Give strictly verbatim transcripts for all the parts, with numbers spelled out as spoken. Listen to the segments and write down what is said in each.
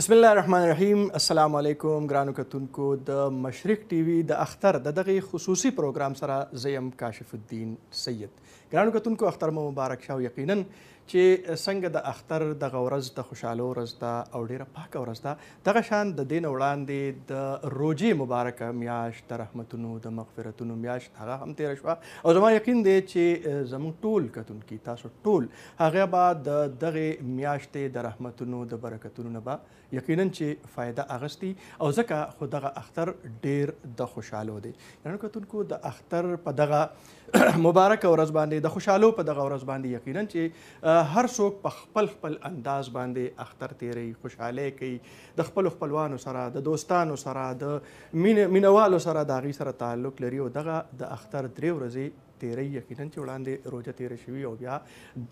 بسم الله الرحمن الرحیم. السلام علیکم ګرانو کتونکو. د مشرق ټي وي د اختر د دغه خصوصي پروګرام سره زیم کاشف الدین سید. ګرانو کتونکو اختر مو مبارک شه. یقینا چې څنګه د اختر د غورز د خوشاله ورځ ده او ډیره پاک ورځ ده، دغه شان د دین وړاندې د روزي مبارک میاشت د رحمتونو د مغفرتونو میاشت هغه هم تیر شوه، او زما یقین دی چې زموږ ټول کتونکي تاسو ټول هغه به د دغه میاشتې د رحمتونو د برکتونو نه به یقیناً چې فایده اغستی او ځکه خو دغه اختر ډیر د خوشحالو دی. یعنې کتونکو د اختر په دغه مبارک ورځ باندې د خوشحالو په دغه ورځ باندې یقیناً چې هر څوک په خپل خپل انداز باندې اختر تیری خوشحالی کوي، د خپلو خپلوانو سره، د دوستانو سره، د مینوالو سره د هغې سره تعلق لري، او دغه د اختر درې ورځې تیری یقیناً چې وړاندې روژه تیره شوي او بیا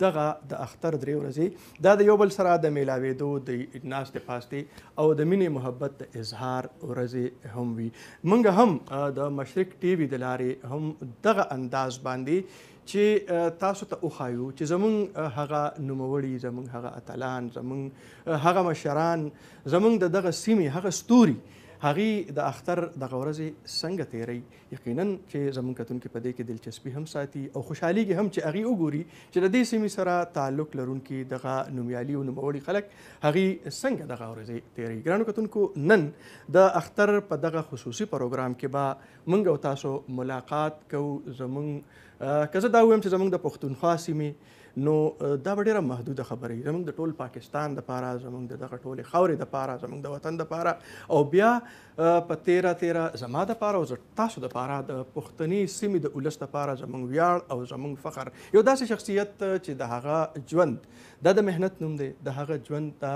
دغه د اختر درې ورځې دا د یو بل سره د میلاوېدو د ناستې پاستې او د مینې محبت د اظهار ورځې هم وي. موږ هم د مشرق ټي وي د لارې هم دغه انداز باندې چې تاسو ته وښایو چې زموږ هغه نوموړي، زموږ هغه اتلان، زموږ هغه مشران، زموږ د دغه سیمې هغه ستوري هغې د اختر دغه ورځې څنګه تیری. یقیناً چې زموږ کتونکي په دې کې دلچسپي هم ساتي او خوشحالیږي هم چې هغې وګوري چې د دې سیمې سره تعلق لرونکي دغه نومیالي او نوموړي خلک هغې څنګه دغه ورځې تیری. ګرانو کتونکو نن د اختر په دغه خصوصي پروګرام کې به موږ او تاسو ملاقات کوو. زموږ که زه دا ووایم چې زموږ د پښتونخوا سیمې نو دا به ډېره محدوده خبره وي، زموږ د ټول پاکستان دپاره، زموږ د دغه ټولې خاورې دپاره، زموږ د وطن دپاره او بیا په تیره تیره زما دپاره او تاسو دپاره د پښتني سیمې د اولس دپاره زموږ ویاړ او زموږ فخر یو داسې شخصیت چې د هغه ژوند دا د محنت نوم دی، د هغه ژوند دا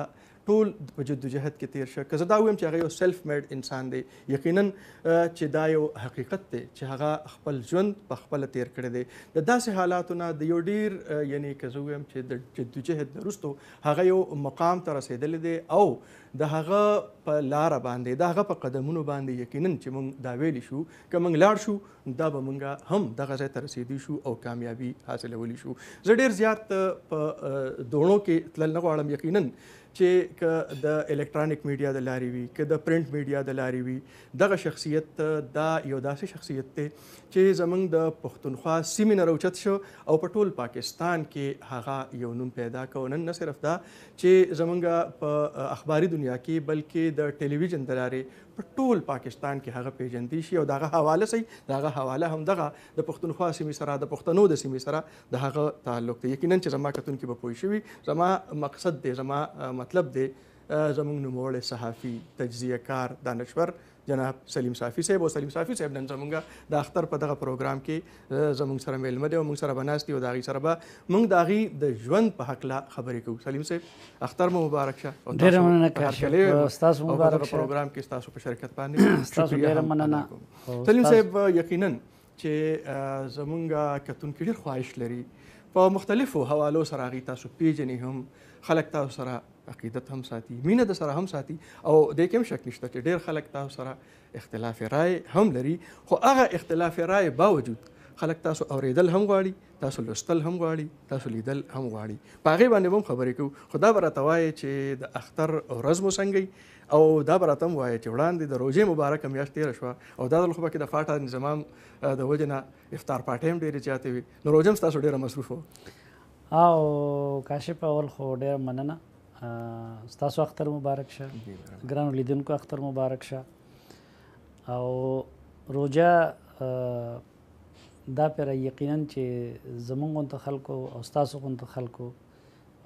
ټول په جد جهد کې تیر شو. که زه دا ووایم چې هغه یو سیلف میډ انسان دی، یقیناً چې دا یو حقیقت دی چې هغه خپل ژوند په خپله تیر کړی دی. د داسې حالاتو نه د یو ډېر یعنې که زه ووایم چې د جد جهد نه وروستو هغه یو مقام ته رسېدلی دی او د هغه په لاره باندې، د هغه په قدمونو باندې یقیناً چې موږ دا ویلی شو که موږ لاړ شو دا به موږ هم دغه ځای ته رسېدی شو او کامیابي حاصلولی شو. زه ډېر زیات په دوړو کې تلل نه غواړم، یقیناً چې که د الکترانیک میډیا د لارې وي، که د پرنټ میډیا د لارې وي، دغه شخصیت دا یو داسې شخصیت دی چې زموږ د پښتونخوا سیمې نه راوچت شو او په ټول پاکستان کې هغه یو نوم پیدا کړ. نن نه صرف دا چې زموږ په اخباري دنیا کې بلکې د ټلویزیون د لارې په ټول پاکستان کې هغه پیژندی شي او د هغه حواله سي، د هغه حواله هم دغه د پښتونخوا سیمې سره، د پښتنو د سیمې سره د هغه تعلق دی. یقیناً چې زما کتونکي به پوه شوي زما مقصد دی، زما مطلب دی زموږ نوموړی صحافي تجزیه کار دانشور جناب سلیم صافی صاحب. او سلیم صافی صاحب نن زموږ د اختر په دغه پروګرام کې زموږ سره میلمه دی او موږ سره به ناست یو، د هغې سره به موږ د هغې د ژوند په هکله خبرې کوو. سلیم صاحب اختر مو مبارک شه. ډېره مننه کاشف، ستاسو مبارک شه. پروګرام کې ستاسو په شرکت باندې ستاسو ډېره مننه. سلیم صاحب یقیناً چې زموږ کتونکي ډېر خواهش لري په مختلفو حوالو سره هغې تاسو پیژنې، هم خلک تاسو سره عقیدت هم ساتي، مینه د سره هم ساتي او دې کې هم شک نشته چې ډېر خلک تاسو سره اختلاف رای هم لري، خو هغه اختلاف رای باوجود خلک تاسو اورېدل هم غواړي، تاسو لوستل هم غواړي، تاسو لیدل هم غواړي. په هغې باندې به هم خبرې کوو. خو دا به راته وایې چې د اختر ورځ مو څنګه او دا به راته هم وایې چې وړاندې د روژې مبارکه میاشت تېره شوه او دا ځل خو پکې د فاټه نظام د وجې نه افطار پاټې هم ډېرې زیاتې وي، نو روژه هم ستاسو ډېره مصروف وه. او کاشف اول خو ډېره مننه، ستاسو اختر مبارک شه، ګرانو لیدونکو اختر مبارک شه. او روژه دا پېره یقینا چې زموږ غوندې خلکو او ستاسو غوندې خلکو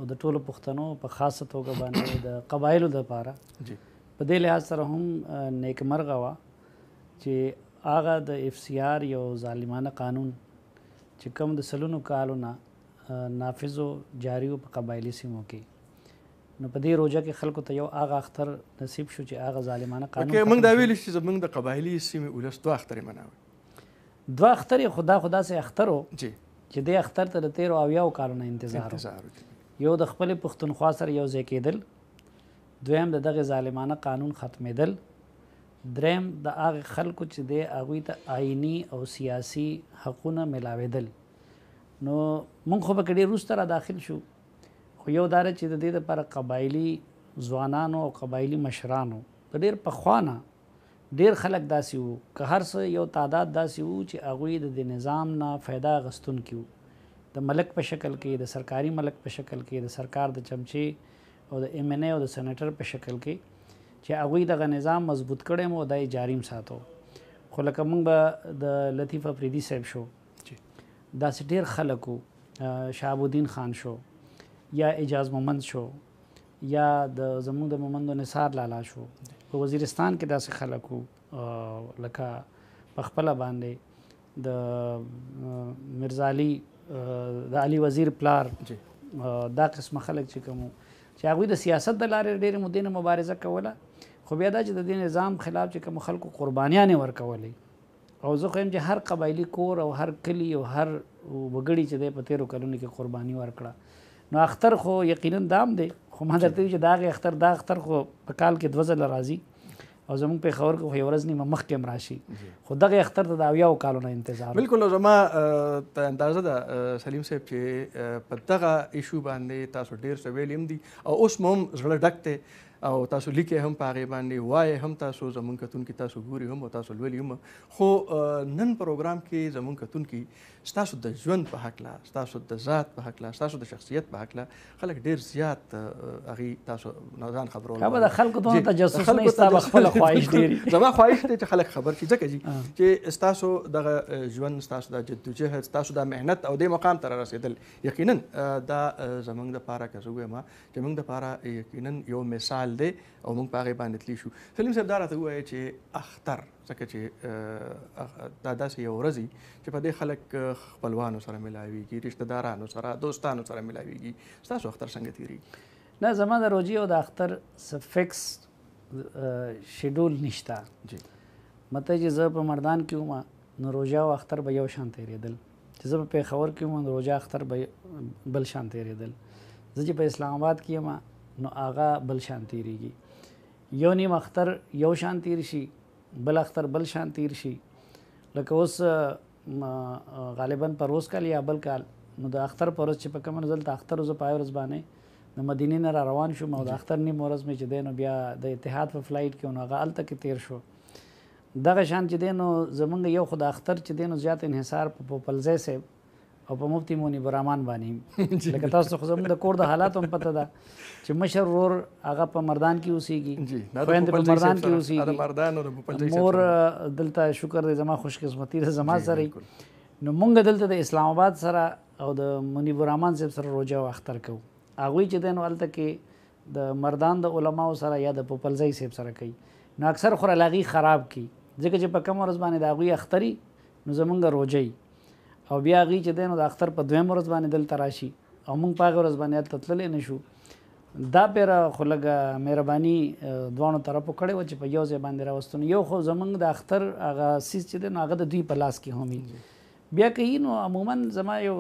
او د ټولو پښتنو په خاصه توګه باندې د قبایلو دپاره په دې لحاظ سره هم نیکمرغه وه چې هغه د اف سی آر یو ظالمانه قانون چې کوم د سلونو کالو نه نافذ و جاري و په قبایلي سیمو کې، نو په دې روژه کې خلکو ته یو هغه اختر نصیب شو چې هغه ظالمانه قانون موږ دا ویلي چې زموږ د قبایلي سیمې ولس دوه اخترې مناوي، دوه اخترې خو دا خو داسې اختر و چې دې اختر ته د تېرو اویاو کالو نه انتظار و. یو د خپلې پښتونخوا سره یو ځای کېدل، دویم د دغې ظالمانه قانون ختمېدل، دریم د هغې خلکو چې دی هغوی ته آیني او سیاسي حقونه میلاوېدل. نو موږ خو پکې ډېر وروسته را داخل شو، خو یو دا ده چې د دې دپاره قبایلي ځوانانو او قبایلي مشرانو په ډېر پخوانه ډېر خلک داسې وو که هر څه یو تعداد داسې وو چې هغوی د دې نظام نه فایده اخیستونکي وو، د ملک په شکل کې، د سرکاري ملک په شکل کې، د سرکار د چمچې او د ایم این اے او د سینیټر په شکل کې چې هغوی دغه نظام مضبوط کړی مو او دا یې جاریم ساتو. خو لکه موږ به د لطیف افریدي صاحب شو داسې ډېر خلک وو، شهاب الدین خان شو یا اعجاز مومند شو یا د زموږ د مومند نثار لالا شو، په وزیرستان کې داسې خلک وو لکه په خپله باندې د میرزا علي د علي وزیر پلار دا قسمه خلک چې کوم چې هغوی د سیاست د لارې ډېرې مودې نه مبارزه کوله، خو بیا دا چې د دې نظام خلاف چې کومو خلکو قربانیانې ورکولې. او زه خو یم چې هر قبایلي کور او هر کلي او هر وګړي چې دی په تېرو کلونو کې قرباني ورکړه، نو اختر خو یقینا دام دی. خو ما درته وي چې دا هغې اختر دا اختر خو په کال کې دوه ځله راځي او زموږ پېښور کې خو یوه ورځ نیمه مخکې هم راشي، خو دغه اختر ته د اویاو کالو نه انتظار. بلکل زما ته اندازه ده سلیم صاحب چې په دغه ایشو باندې تاسو ډېر څه ویلي هم دي او اوس مو هم زړه ډک دی او تاسو لیکئ هم په هغې باندې، وایې هم تاسو زموږ کتونکي تاسو ګوري هم او تاسو لولي هم. خو نن پروګرام کې زموږ کتونکي ستاسو د ژوند په هکله، ستاسو د ذات په هکله، ستاسو د شخصیت په هکله خلک ډېر زیات هغې تاسو نه ځان خبرول که به د خلکو دونه تجسس نه وي، ستا به خپله خواهش ډېر زما خواهش دی چې خلک خبر شي، ځکه چې ستاسو دغه ژوند، ستاسو دا جدوجهد، ستاسو دا محنت او دې مقام ته را رسېدل یقینا دا زموږ دپاره که زه ووایم چې موږ دپاره یقینا یو مثال دی او موږ په هغې باندې تلي شو. سلیم صاحب دا راته ووایه چې اختر ځکه چې دا داسې یو ورځ وي چې په دې خلک خپلوانو سره میلاویږي، رشتهدارانو سره، دوستانو سره میلاویږي. ستاسو اختر څنګه تېرېږي؟ نه، زما د روژې او د اختر څه فکس شیډول نشته. مطلب چې زه په مردان کې وم نو روژه او اختر به یو شان تېرېدل، چې زه په پېښور کې وم نو روژه اختر به بل شان تېرېدل، زه چې په اسلام آباد کې یم نو آغا بل شان تیریږي. یو نیم اختر یو شان تیر شي، بل اختر بل شان تیر شي. لکه اوس غالبا په روز کال یا بل کال نو د اختر په ورځ چې په کومه نزل د اختر زه په هغې ورځ باندې د مدینې نه را روان شوم او د اختر نیم ورځ مې چې دی نو بیا د اتحاد په فلایټ کې نو هغه هلته کې تیر شو. دغه شان چې دی نو زمونږ یو خو د اختر چې دی نو زیات انحصار په پوپلزی صاحب او په مفتي مونی برامان باندې، لکه تاسو خو زموږ د کور د حالات هم پته ده چې مشر ورور هغه په مردان کې اوسېږي، خویندې په مردان کې اوسېږي، مور دلته شکر دی زما خوشقسمتي ده زما سره. نو مونږ دلته د اسلام آباد سره او د مونی برامان صاحب سره روژه او اختر کوو، هغوی چې دی نو هلته کې د مردان د علماو سره یا د پوپلزی صاحب سره کوي، نو اکثر خو رال هغې خراب کي، ځکه چې په کومه ورځ باندې د هغوی اختر وي نو زمونږ روژه وي، او بیا هغې چې دی نو د اختر په دویم ورځ باندې دلته راشي او موږ په هغې ورځ باندې هلته تللی نه شو. دا پیره خو لږه مهرباني دواړو طرفو کړې وه چې په یو ځای باندې راوستون. یو خو زموږ د اختر هغه څیز چې دی نو هغه د دوی په لاس کې هم وي، بیا که وي نو عموما زما یو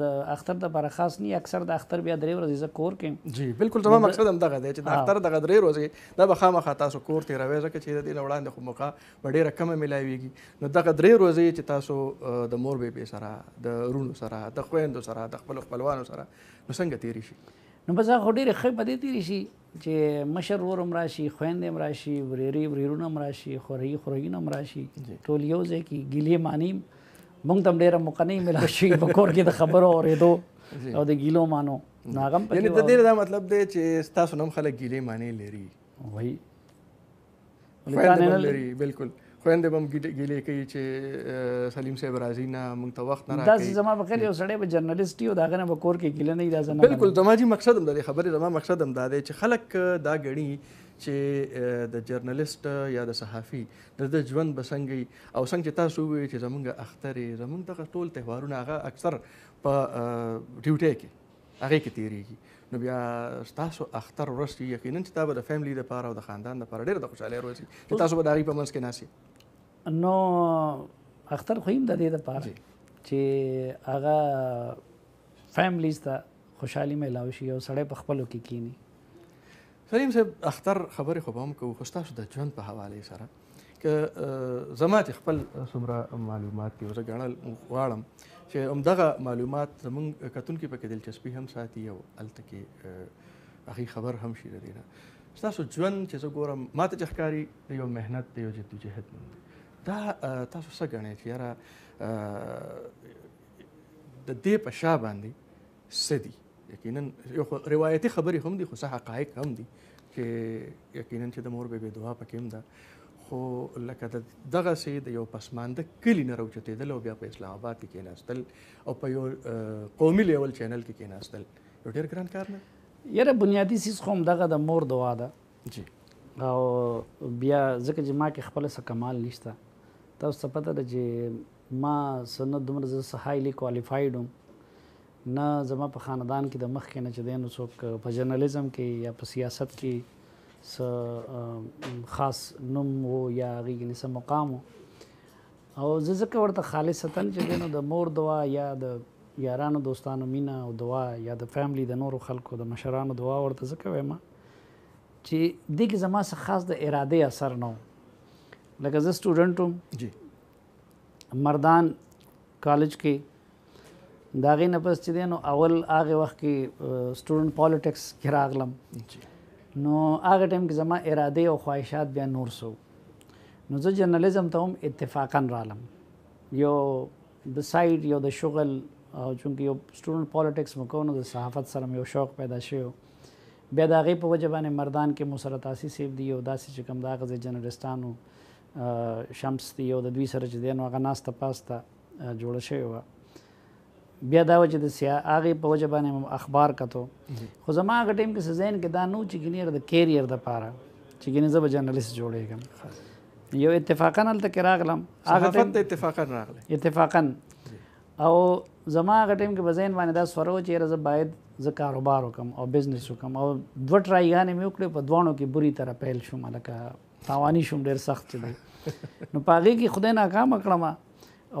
د اختر دپاره خاص نه وي. اکثر د اختر بیا درې ورځې زه کور کې یم. جي بلکل زما مقصد همدغه دی چې د اختر دغه درې ورځې دا به خامخا تاسو کور تېروئ، ځکه چې د دې نه وړاندې خو موقع به ډېره کمه میلاویږي. نو دغه درې ورځې چې تاسو د مور بیبې سره، د وروڼو سره، د خویندو سره، د خپلو خپلوانو سره نو څنګه تېرې شي؟ نو بس هغه خو ډېرې ښه په دې تېرې شي چې مشر ورور هم راشي، خویندې هم راشي، ورېرې ورېرونه هم راشي، خورۍ خورېونه هم راشي، ټول یو ځای کې ګیلې مانې هم مونږ ته هم ډېره موقع نه وي میلا شوي په کور کې د خبرو اورېدو او د ګیلو مانو. نو هغه هم په یعنې د دې دا مطلب دی چې ستاسو نه هم خلک ګیلې مانې لري، وایي خویندې به هم لري، بلکل خویندې به هم ګیلې کوي چې سلیم صاحب راځي نه، مونږ ته وخت نه راکوي. داسې زما په خیل یو سړی به جرنالسټ وي او د هغه نه به کور کې ګیله نه وي. دا زه نه بلکل زما جي مقصد هم دا دی، خبرې زما مقصد هم دا دی چې خلک دا ګڼي چې د جرنالست یا د صحافي د ده ژوند به څنګه وي. او څنګه چې تاسو ووایئ چې زمونږ اختر یې زمونږ دغه ټول تهوارونه هغه اکثر په ډیوټۍ کې هغې کې تېرېږي، نو بیا ستاسو اختر ورځ چې یقینا چې دا به د فیملي دپاره او د خاندان دپاره ډېره د خوشحالۍ ورځ وي چې تاسو به د هغې په منځ کې ناست. نو اختر خو هم د دې دپاره چې هغه فیملیز ته خوشحالي میلاو شي او سړی په خپلو کې کښېني. سلیم صاحب اختر خبرې خو به هم کوو، خو ستاسو د ژوند په حوالې سره که زما چې خپل څومره معلومات دي او زه ګڼل غواړم چې همدغه معلومات زموږ کتونکي پکې دلچسپي هم ساتي او هلته کې اخي خبر هم شي لدينا تاسو ژوند چې زه ګورم ماته ځخکاری د یو مهنت د یو جدوجهد دا تاسو څنګه غنئ چې یاره د دې په شا باندې سدي یقینا یو روایتي خبرې هم دي خو صح حقایق هم دي چې یقینا چې د مور به بې دعا پکې هم ده خو لکه دغسې د یو پسمانده کلي نه راوچتېدل او بیا په اسلام آباد کې کېناستل او په یو قومي لیول چینل کې کېناستل یو ډېر ګران کار نه یاره بنیادی سیز خو همدغه د مور دعا ده او بیا ځکه چې ما کې خپله څه کمال نشته تاسو ته پته ده چې ما څه نه دومره زه څه هایلی کوالیفاید وم نه زما په خاندان کې د مخکې نه چې دی نو څوک په ژرنالیزم کې یا په سیاست کې څه خاص نوم و یا هغې کې څه مقام و او زه ځکه ورته خالصتاً چې دی نو د مور دعا یا د یارانو دوستانو مینه او دعا یا د فیملی د نورو خلکو د مشرانو دعا ورته زه کوم چې دې کې زما څه خاص د ارادې اثر نه و لکه زه سټوډنټ وم مردان کالج کې د هغې نه پس چې دی نو اول هغې وخت کې سټوډنټ پالیټکس کې راغلم نو هغه ټایم کې زما ارادې او خواهشات بیا نور سو نو زه جرنالیزم ته هم اتفاقا رالم یو د سایډ یو د شغل او چونکه یو سټوډنټ پالیټکس مو کوو نو د صحافت سره مې یو شوق پیدا شوی بیا د هغې په وجه باندې مردان کې مو سره تاسي صیب دي او داسې چې کوم د هغه ځای جرنلسټانو شمس دي او د دوی سره چې دی نو هغه ناسته پاسته جوړه شوې وه بیا دا وه چې د هغې په وجه باندې اخبار کتو خو زما هغه ټایم کې څه ذهن کې دا نه و چې ګینې د کیریر دپاره چې ګینې زه به جرنلسټ جوړېږم یو اتفاقا هلته کې راغلم صحافت ته اتفاقا راغلی اتفاقا او زما هغه ټایم کې په ذهن باندې دا سوره و چې یاره زه باید زه کاروبار وکم او بزنس وکم او دوه ټرایګانې مې وکړې په دواړو کې بري طرح پیل شوم لکه تاواني شوم ډېر سخت چې دی نو په هغې کې خدای ناکامه کړم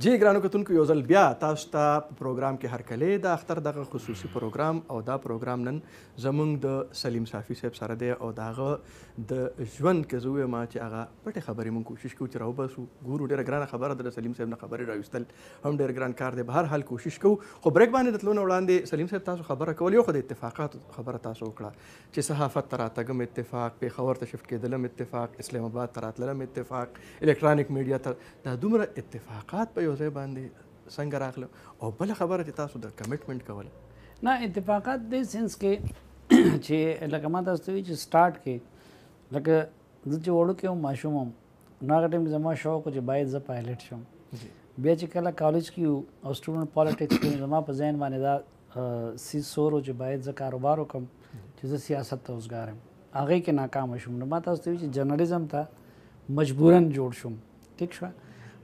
جی ګرانو کتونکو، یو ځل بیا تاسو ته په پروګرام کې هرکلی د اختر دغه خصوصي پروګرام، او دا پروګرام نن زموږ د سلیم صافی صاحب سره دی او د هغه د ژوند که زه ووایم چې هغه پټې خبرې موږ کوشش کوو چې راوباسو. ګورو ډېره ګرانه خبره ده، د سلیم صاحب نه خبرې راویستل هم ډېر ګران کار دی، به هر حال کوشش کوو. خو بریک باندې د تلو نه وړاندې سلیم صاحب تاسو خبره کول، یو خو د اتفاقاتو خبره تاسو وکړه چې صحافت ته راتګم اتفاق، پېښور ته شفټ کېدلم اتفاق، اسلام آباد ته راتللم اتفاق، الکترانیک میډیا ته، دا دومره اتفاقات په یو ځای باندې څنګه راغله؟ او بله خبره چې تاسو د کمټمنټ کوله نه اتفاقات دې سینس کې چې لکه ما تاسو ته وایي چې سټارټ کې لکه زه چې وړوکی وم ماشوم وم نو هغه ټایم کې زما شوق و چې باید زه پایلټ شم. بیا چې کله کالج کې یو او سټوډنټ پالیټکس کې زما په ذهن باندې دا سیز سور و چې باید زه کاروبار وکړم چې زه سیاست ته اوزګار یم. هغې کې ناکامه شوم نو ما تاسو ته وایي چې جرنالیزم ته مجبوراً جوړ شوم. ټیک شوه،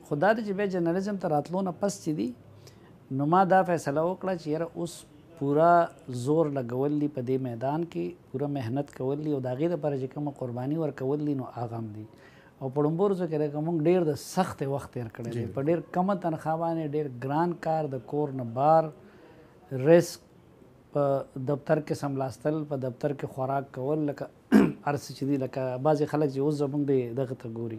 خو دا دی چې بیا جرنالیزم ته راتلو نه پس چې دي نو ما دا فیصله وکړه چې یاره اوس پوره زور لګول دي په دې میدان کې، پوره محنت کول دي او د هغې دپاره چې کومه قرباني ورکول دي نو هغه هم دي. او په ړومبو ورځو کې لکه موږ ډېر د سختې وخت تېر کړی دی، په ډېر کمه تنخواه باندې ډېر ګران کار، د کور نه بار ریسک، په دفتر کې سملاستل، په دفتر کې خوراک کول، لکه هر څه چې دي لکه بعضې خلک چې اوس زموږ د دغه ته ګوري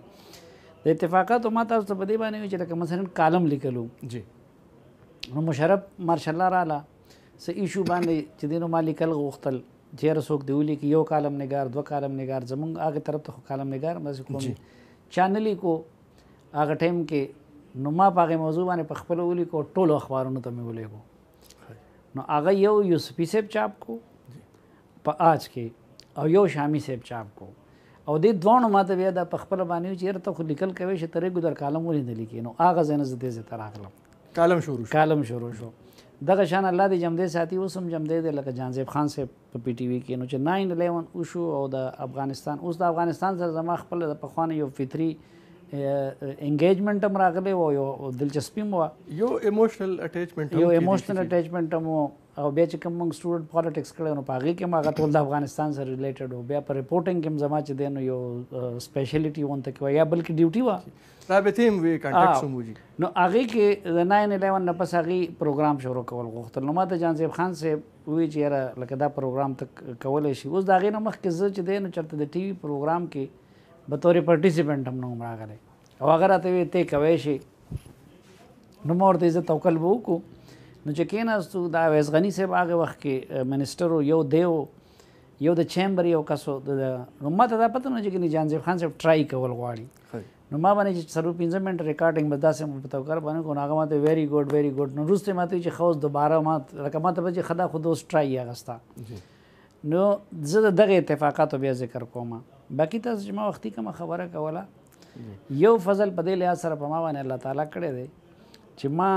د اتفاقاتو. ما تاسو ته په دې باندې وایي چې لکه مثلا کالم لیکلو نو مشرف مارشا الله راله څه ایشو باندې چې دی نو ما لیکل غوښتل چې یاره څوک دې ولیکي، یو کالم نګار، دوه کالم نګار، زمونږ هغې طرف ته خو کالم نګار همداسې کوم چا نه لیکو هغه ټایم کې، نو ما په هغې موضوع باندې په خپله ولیکو، ټولو اخبارونو ته مې ولیکو. نو هغه یو یوسفي صاحب چاپ کو په آج کې او یو شامی صاحب چاپ کو، او دې دواړو ما ته بیا دا په خپله باندې وایي چې یاره ته خو لیکل کوې چې ته رېګو در کالم ولې نه لیکې. نو هغه ځای نه زه دې ځای ته راغلم، کالم شروع شو کالم شروع شو دغه شان. الله دې جمدې ساتي، اوس هم جمدې دی لکه جان زیب خان صاحب په پی ټي وي کې. نو چې ناین الیون وشو او د افغانستان اوس د افغانستان سره زما خپله د پخواني یو فطري انګیجمنټ هم راغلی و، یو دلچسپي هم وه، یو ایموشنل اټیچمنټ یو ایموشنل اټیچمنټ هم وه. او بیا چې کوم موږ سټوډنټ پالیټکس کړی نو په هغې کې هم هغه ټول د افغانستان سره ریلیټډ و. بیا په ریپورټنګ کې هم زما چې دی نو یو سپیشلټي ونته کې وه یا بلکې ډیوټي وه رابطې هم وې، کانټیکټس هم وو. نو هغې کې د ناین الیون نه پس هغې پروګرام شروع کول غوښتل. نو ما ته جان صاحب خان صاحب ووایي چې یاره لکه دا پروګرام ته کولی شي. اوس د هغې نه مخکې زه چې دی نو چېرته د ټي وي پروګرام کې بطور پارټیسپینټ هم نه وم راغلی، او هغه راته ووایي ته یې کوی شي. نو ما ورته زه توکل به وکړو. نو چې کېناستو د اویس غني صاحب هغه وخت کې منسټر و، یو دی و یو د چیمبر یو کس و. نو ما ته دا پته نه چې جان زیب خان صاحب ټرای کول غواړي. نو ما باندې چې څلور پنځه منټه ریکارډنګ بس داسې مو په توکر باندې کړو، نو هغه ماته ویری ګوډ ویری ګوډ. نو وروسته یې ماته وایي چې ښه اوس دوباره ما لکه ما ته به چې ښه دا خو اوس ټرای یې اخېسته. نو زه د دغې اتفاقاتو بیا ذکر کوم. باقي تاسو چې ما وختي کومه خبره کوله، یو فضل په دې لحاظ سره په ما باندې الله تعالی کړی دی چې ما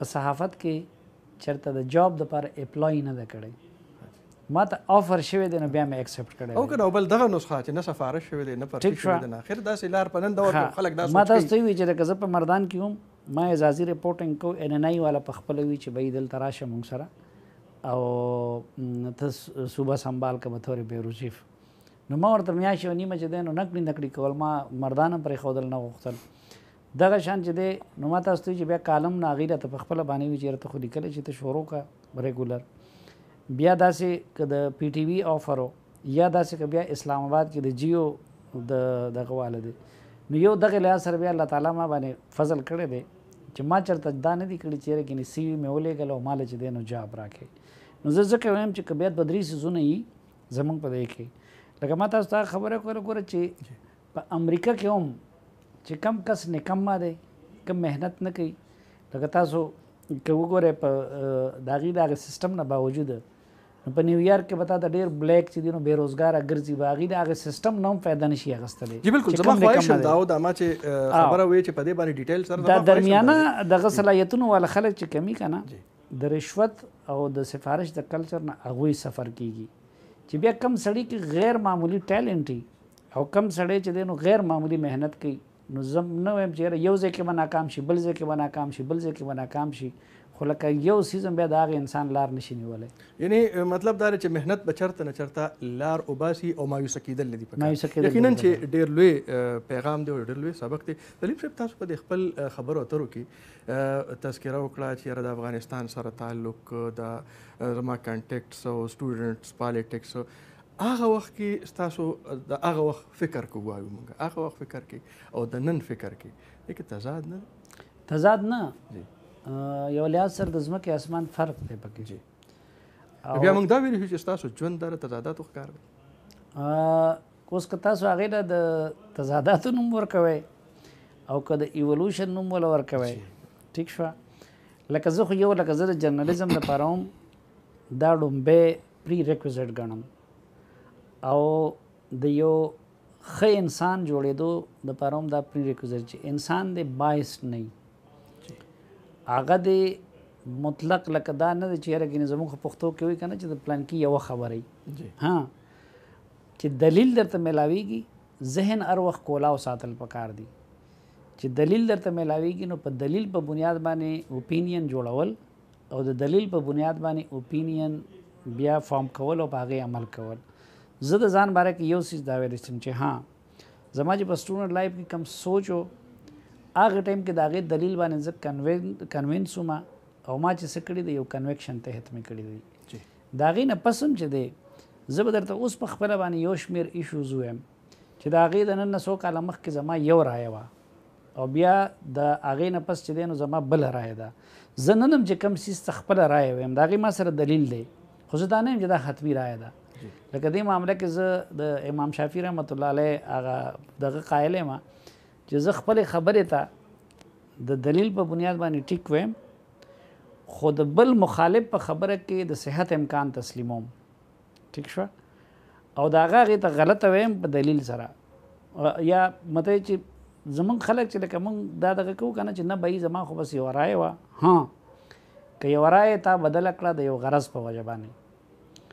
په صحافت کې چرته د جاب دپاره اپلای نه ده کړی، ما ته آفر شوی دی نو بیا مې اکسپټ کړی او که نه. او بل دغه نسخه چې نه سفارش شوی دی نه پرچې شوی دی نه اخر داسې لار په نن دور خلک داسې. ما تاسو ته ووایي چې لکه زه په مردان کې وم، ما اعزازي رپورټنګ کو ان ان آی والا په خپله وي چې به یې دلته راشه موږ سره او ته صوبه سنبال که بطور بیروچیف. نو ما ورته میاشت یو نیمه چې دی نو نکړې نکړې کول، ما مردان هم پرېښودل نه غوښتل دغه شان چې دی. نو ما تاسو ته وایي چې بیا کالم نه هغې راته په خپله باندې وایي چې یاره ته خو لیکلی چې ته شروع کړه ریګولر. بیا داسې که د پی ټي وي آفر و یا داسې که بیا اسلام آباد کې د جیو د دغه واله دی نو یو دغه لحاظ سره بیا الله تعالی ما باندې فضل کړی دی چې ما چېرته دا نه دي کړي چېرې کې سی وي مې ولېږل او ماله چې دی نو جاب راکړي نو زه ځکه وایم چې که بیا دوه درې څیزونه یي زمونږ په دی کې لکه ما تاسو ته خبره کوله ګوره چې په امریکا کې هم چې کم کس نکمه دی کم محنت نه کوي لکه تاسو که وګورئ په د هغې د هغې سیسټم نه باوجوده په نیویارک کې به تا ته ډېر بلیک چې دي نو بېروزګاره ګرځي به هغې د هغې سیسټم نه هم فایده نه شي اخیستلی جی بلکل زما خواهش هم دا و دا ما چې خبره وې چې په دې باندې ډیټیل سره دا درمیانه دغه صلاحیتونو والا خلک چې کمي که نه د رشوت او د سفارش د کلچر نه هغوی سفر کېږي چې بیا کم سړي کې غیر معمولي ټیلنټ وي او کم سړی چې دی نو غیر معمولي محنت کوي نو زه نه وایم چې یاره یو ځای کې به ناکام شي بل ځای کې به ناکام شي بل ځای کې به ناکام شي خو لکه یو سیزن بیا د هغې انسان لار نه شي نیولی یعنې مطلب دا دی چې محنت به چرته نه چرته لار وباسي او مایوسه کېدل نه دي په کار یقینا چې ډېر لوی پیغام دی او ډېر لوی سبق دی سلیم صاحب تاسو په دې خپل خبرو اترو کې تذکره وکړه چې یاره د افغانستان سره تعلق د زما کانټیکټس او سټوډنټس پالیټکس هغه وخت کې ستاسو د هغه وخت فکر کو وایو موږ هغه وخت فکر کې او د نن فکر کې دی کې تضاد نه تضاد نه یو لحاظ سره د ځمکې اسمان فرق دی پکې جی بیا موږ دا ویلي چې ستاسو ژوند داره تضاداتو ښکار دی اوس که تاسو هغې له د تضاداتو نوم ورکوئ او که د ایولوشن نوم وله ورکوئ ټیک شوه لکه زه خو یو لکه زه د جرنالیزم لپاره هم دا ډومبی پري ریکویزټ ګڼم او د یو ښه انسان جوړېدو دپاره هم دا پري ریکویزټ چې انسان دی بایسډ نه وي هغه دی مطلق لکه دا نه دی چې یاره ګینې زموږ په پښتو کې وایي که نه چې د پلانکي یوه خبره وي چې دلیل درته میلاویږي ذهن هر وخت کولاو ساتل پکار دي چې دلیل درته میلاویږي نو په دلیل په بنیاد باندې اوپینین جوړول او د دلیل په بنیاد باندې اوپینین بیا فارم کول او په هغې عمل کول زه د ځان باره کې یو سیز دا ویلی شم چې ها زما چې په سټوډنټ لایف کې کم سوچ و هغه ټایم کې د هغې دلیل باندې زه کنوینس وم او ما چې څه کړي دی یو کنویکشن تحت مې کړي دی د هغې نه پس هم چې دی زه به درته اوس په خپله باندې یو شمېر ایشوز ویم چې د هغې د نن نه څو کاله مخکې زما یو رایه وه او بیا د هغې نه پس چې دی نو زما بله رایه ده زه نن هم چې کوم سیز ته خپله رایه ویم د هغې ما سره دلیل دی خو زه دا نه یم چې دا ختمي رایه ده لکه دې معامله کې زه د امام شافعي رحمت الله علیه هغه دغه قایل یم چې زه خپلې خبرې ته د دلیل په بنیاد باندې ټیک ویم خو د بل مخالف په خبره کې د صحت امکان تسلیموم ټیک شوه او د هغه هغې ته غلطه ویم په دلیل سره یا مطلب چې زمونږ خلک چې لکه مونږ دا دغه کوو که نه چې نه به زما خو بس یوه رایه وه ها که یوه رایه تا بدله کړه د یو غرض په وجه باندې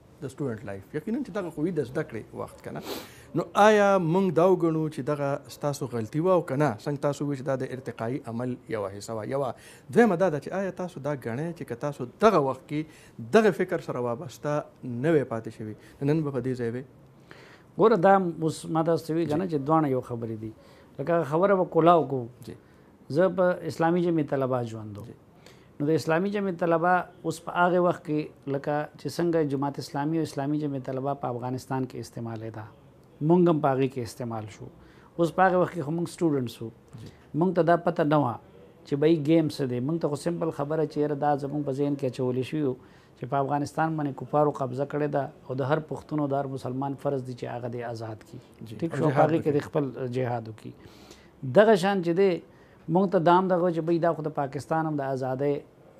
د سټوډنټ لایف یقینا چې دغه خو وي د زده کړې وخت که نه نو آیا موږ دا وګڼو چې دغه ستاسو غلطي وه او که نه څنګه تاسو وایي چې دا د ارتقایي عمل یوه حصه وه یوه دویمه دا ده چې آیا تاسو دا ګڼئ چې که تاسو دغه وخت کې دغه فکر سره وابسته نه وی پاتې شوي نن به په دې ځای وی ګوره دا اوس ما تاسو ته وایي که نه چې دواړه یو خبرې دي لکه هغه خبره به کولاو کوو زه په اسلامي جمعې طلبه ژوند وم نو د اسلامي جمعیت طلبه اوس په هغې وخت کې لکه چې څنګه جماعت اسلامي او اسلامي جمعیت طلبه په افغانستان کې استعمالېده موږ هم په هغې کې استعمال شو اوس په هغې وخت کې خو موږ سټوډنټس وو موږ ته دا پته نه وه چې به یې ګیم څه دی موږ ته خو سمپل خبره چې یاره دا زموږ په ذهن کې اچولی شوي وو چې په افغانستان باندې کفارو قبضه کړې ده او د هر پښتون او د هر مسلمان فرض دی چې هغه دې آزاد کړي ټیک شو په هغې کې دې خپل جهاد وکړي دغه شان چې دی موږ ته دا هم دغه چې بهی دا خو د پاکستان هم د آزادۍ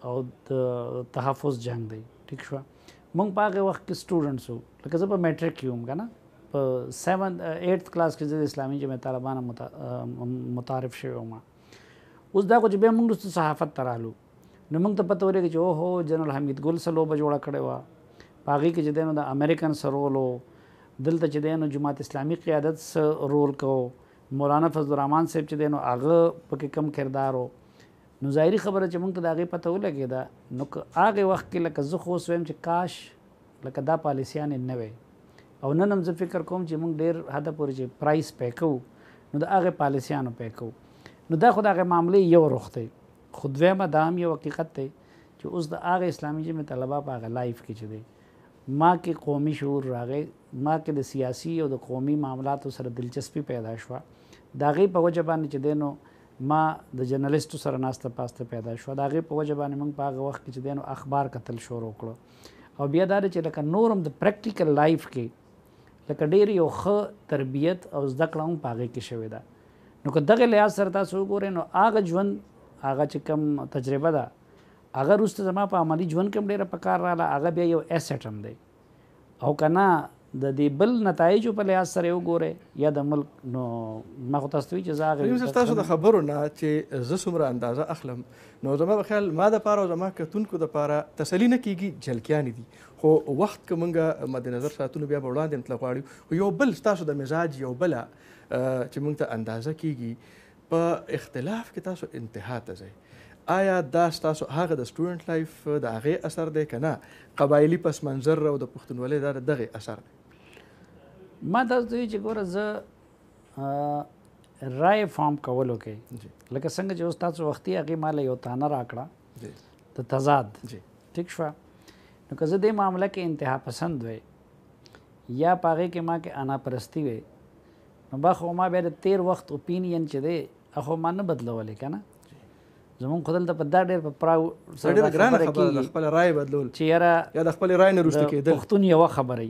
او د تحفظ جنگ دی ټیک شوه موږ په هغې وخت کې سټوډنټس وو لکه زه په میټرک کې وم که نه په سیونت ایټ کلاس کې زه د اسلامي جمعیت طالبانه متعارف شوی وم اوس دا خو چې بیا موږ وروسته صحافت ته رالو نو موږ ته پته ولګېږي چې اوهو جنرال حمید ګل څه لوبه جوړه کړې وه په هغې کې چې دی نو د امریکن څه رول و دلته چې دی نو جماعت اسلامي قیادت څه رول کوو مولانا فضل الرحمن صاحب چې دی نو هغه پکې کم کردار و نو ظاهري خبره چې مونږ ته د هغې پته ولګېده، نو که هغې وخت کې لکه زه خو اوس ویم چې کاش لکه دا پالیسیانې نه وی، او نن هم زه فکر کوم چې مونږ ډېر حده پورې چې پرایس پی کوو نو د هغې پالیسیانو پی کوو، نو دا خو د هغې معاملې یو رخ دی. خو دویمه دا هم یو حقیقت دی چې اوس د هغې اسلامي جمعې طلبه په هغه لایف کې چې دی ما کې قومي شعور راغی، ما کې د سیاسي او د قومي معاملاتو سره دلچسپي پیدا شوه، د هغې په وجه باندې چې دی نو ما د جرنالستو سره ناسته پاسته پیدا شوه، د هغې په وجه باندې موږ په هغه وخت کې چې دی نو اخبار کتل شروع کړو، او بیا دا دی چې لکه نور هم د پریکټیکل لایف کې لکه ډېر یو ښه تربیت او زده کړه هم په هغې کې شوې ده. نو که دغې لحاظ سره تاسو وګورئ نو هغه ژوند هغه چې کوم تجربه ده هغه وروسته زما په عملي ژوند کې هم ډېره په کار راغله، هغه بیا یو اسیټ هم دی، او که نه د دې بل نتایجو په لحاظ سره یې وګورئ یا د ملک، نو ما خو تاسو ته وایي چې زه هغه تاسو د خبرو نه چې زه څومره اندازه اخلم نو زما په خیال ما دپاره او زما کتونکو دپاره تسلي نه کېږي، جلکیانې دي. خو وخت که موږ مد نظر ساتلو بیا به وړاندې مطلب غواړو، خو یو بل ستاسو د مزاج یو بله چې موږ ته اندازه کېږي په اختلاف کې تاسو انتها ته ځئ، آیا دا ستاسو هغه د سټوډنټ لایف د هغې اثر دی که نه قبایلي پس منظر او د پښتونولۍ دا د دغې اثر دی؟ ما تاسو ته وایي چې ګوره زه رایه فارم کولو کې لکه څنګه چې اوس تاسو وختي هغې ما له یو تانه راکړه د تضاد ټیک شوه، نو که زه دې معامله کې انتها پسند وی یا په هغې کې ما کې انا پرستي وی نو با خو ما بیا د تېر وخت اوپینین چې دی هغه خو ما نه بدلولی که نه، زمونږ خو دلته په دا ډېر په پراو سره ډېره ګرانه خبره د خپله رایې بدلول چې یاره یا د خپلې رایې نه روسته کېدل پښتون یوه خبره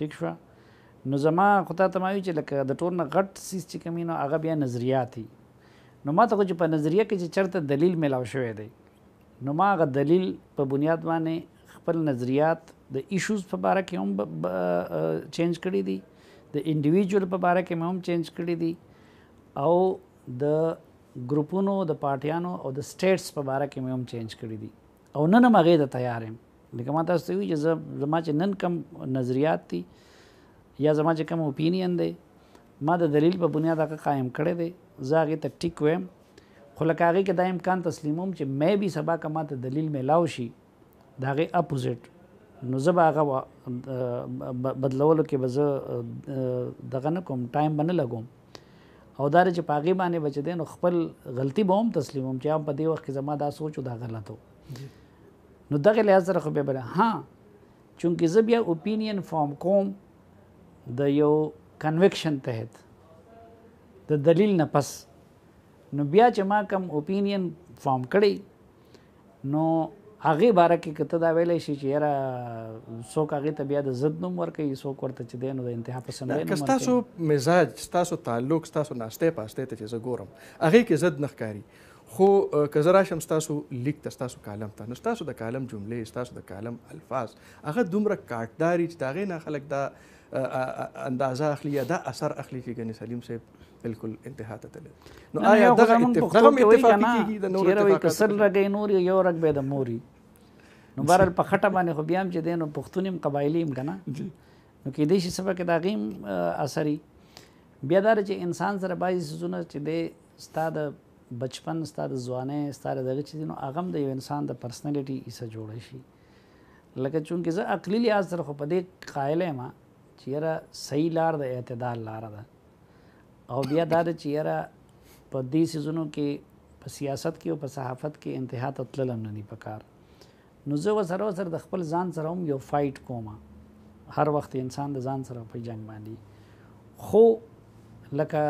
ټیک شوه. نو زما خو تا ته ما وایي چې لکه د ټول نه غټ څیز چې کوم وي نو هغه بیا نظریات وي، نو ما ته خو چې په نظریه کې چې چېرته دلیل میلاو شوی دی نو ما هغه دلیل په بنیاد باندې خپل نظریات د ایشوز په باره کې هم چینج کړي دي، د انډیویجول په باره کې مې هم چینج کړي دي، او د ګروپونو د پارټیانو او د سټیټس په باره کې مې هم چینج کړي دي، او نن هم هغې ته تیار یم. لکه ما تاسو ته وایي چې زما چې نن کوم نظریات دي یا زما چې کوم اوپینین دی ما د دلیل په بنیاد هغه قایم کړی دی، زه هغې ته ټیک ویم، خو لکه هغې کې دا امکان تسلیموم چې مې بي سبا که ما ته دلیل میلاو شي د هغې اپوزیټ نو زه به هغه بدلولو کې به زه دغه نه کوم، ټایم به نه لګوم، او دا دی چې په هغې باندې به چې دی نو خپل غلطي به هم تسلیموم چې هم په دې وخت کې زما دا سوچ و دا غلط و. نو دغې لحاظ سره خو بیا به ها چونکې زه بیا اوپینین فارم کوم د یو کنوکشن تحت د دلیل نه پس، نو بیا چې ما کم اوپینین فارم کړی نو هغې باره کې که ته دا ویلی شي چې یاره څوک هغې ته بیا د ضد نوم ورکوي څوک ورته چې دی نو د انتها پسندۍ نوم ورکوي، که ستاسو مزاج ستاسو تعلق ستاسو ناستی پاستی ته چې زه ګورم هغې کې ضد نه ښکاري، خو که زه راشم ستاسو لیک ته ستاسو کالم ته نو ستاسو د کالم جملې ستاسو د کالم الفاظ هغه دومره کاټداري چې د هغې نه خلک دا اندازه اخلي یا دا اثر اخلي چې ګنې سلیم صاحب بالکل انتها ته تللی. نو آیا دغه اتفاقي کېږي د نورو اتفاقاتو که سل رګی نور یو یو رګ به د موري نو بهرحال په خټه باندې خو بیا هم چې دی نو پښتون یم قبایلي یم که نه نو کېدای شي سبا کې د هغې هم اثر وي. بیا دا ده چې انسان سره بعضې څیزونه چې دی ستا د بچپن ستا د ځوانۍ ستا د دغه چې دی نو هغه هم د یو انسان د پرسنلټي حصه جوړه شي، لکه چونکې زه عقلي لحاظ سره خو په دې قایله یم چې یاره صحیح لار د اعتدال لاره ده، او بیا دا ده چې یاره په دې سیزونو کې په سیاست کې او په صحافت کې انتها ته تلل هم نه دي پکار. نو زه ورسره ورسره د خپل ځان سره هم یو فایټ کوم، هر وخت انسان د ځان سره په جنګ باندې، خو لکه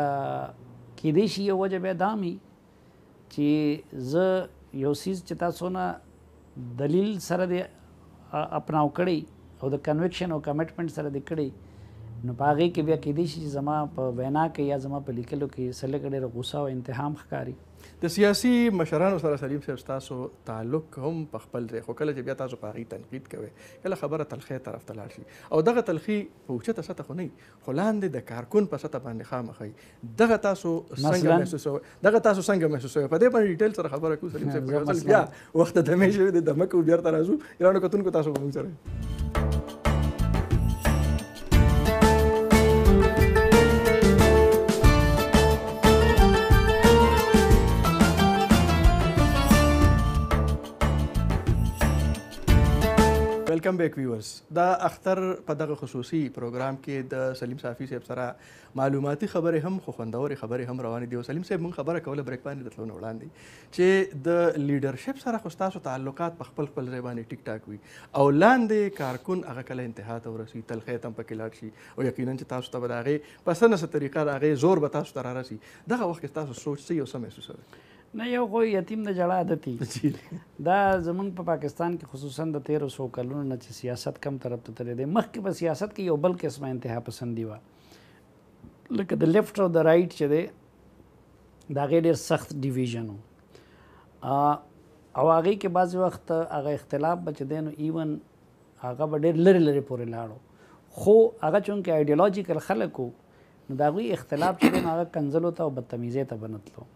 کېدای شي یو وجه بیا دا هم وي چې زه یو څیز چې تاسو نه دلیل سره دې اپناو کړی او د کنوکشن او کمټمنټ سره دې کړی نو په هغې کې بیا کېدای شي چې زما په وینا کې یا زما په لیکلو کې سلګه ډېره غوسه او انتحام ښکاري. د سیاسي مشرانو سره سلیم صاحب ستاسو تعلق هم په خپل ځای، خو کله چې بیا تاسو په هغې تنقید کوئ کله خبره تلخی طرف ته لاړ شي، او دغه تلخي په اوچته سطح خو نه وي خو لاندې د کارکن په سطح باندې خامخه وي، دغه تاسو څنګه محسوسوئ دغه تاسو څنګه محسوسوئ؟ په دې باندې ډیټیل سره خبره کوو سلیم صاحب، بیا وخت دمې شوی دی دمه کوو بیرته راځو. ایرانو کتونکو تاسو به موږ سره ویلکم بیک ویورز. دا اختر په دغه خصوصي پروګرام کې د سلیم صافی صاحب سره معلوماتي خبرې هم خو خوندورې خبرې هم روانې دي. او سلیم صاحب مونږ خبره کوله بریک باندې د تلو نه وړاندې چې د لیډرشپ سره خو ستاسو تعلقات په خپل خپل ځای باندې ټیک ټاک وي او لاندې کارکون هغه کله انتها ته ورسي تلخیت هم پکې لاړ شي او یقینا چې تاسو ته به د هغې په څه نه څه طریقه د هغې زور به تاسو ته رارسي. دغه وخت کې ستاسو سوچ څه یو څه محسوسوئ؟ نه یو خو یتیم د جړه عادت دا زمونږ په پاکستان کې خصوصا د تیرو سو کلونو نه چې سیاست کم طرف ته تللی دی. مخکې په سیاست کې یو بل قسمه انتها پسندي وه لکه د لیفټ او د رایټ چې دی د هغې ډېر سخت ډیویژن و او هغې کې بعضې وخت هغه اختلاف به چې دی نو ایون هغه به ډېر لرې لرې پورې لاړو خو هغه چونکې ایډیالوجیکل خلک و نو د هغوی اختلاف چې دی نو هغه کنزلو ته او بدتمیزۍ ته به نه تلو.